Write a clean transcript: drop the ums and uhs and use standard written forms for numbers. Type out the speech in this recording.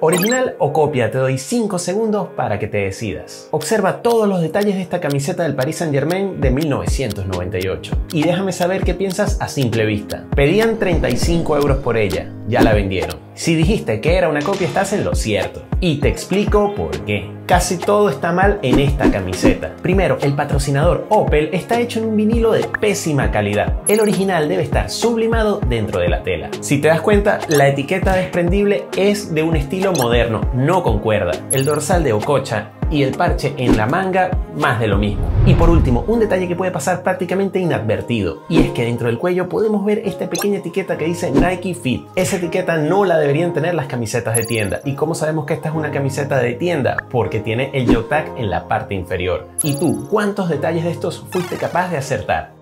¿Original o copia? Te doy 5 segundos para que te decidas. Observa todos los detalles de esta camiseta del Paris Saint-Germain de 1998 y déjame saber qué piensas a simple vista. Pedían 35 € por ella, ya la vendieron. Si dijiste que era una copia, estás en lo cierto. Y te explico por qué. Casi todo está mal en esta camiseta. Primero, el patrocinador Opel está hecho en un vinilo de pésima calidad. El original debe estar sublimado dentro de la tela. Si te das cuenta, la etiqueta desprendible es de un estilo moderno, no con cuerda. El dorsal de Ococha y el parche en la manga, más de lo mismo. Y por último, un detalle que puede pasar prácticamente inadvertido, y es que dentro del cuello podemos ver esta pequeña etiqueta que dice Nike Fit. Esa etiqueta no la deberían tener las camisetas de tienda. ¿Y cómo sabemos que esta es una camiseta de tienda? Porque tiene el JogTag en la parte inferior. ¿Y tú, cuántos detalles de estos fuiste capaz de acertar?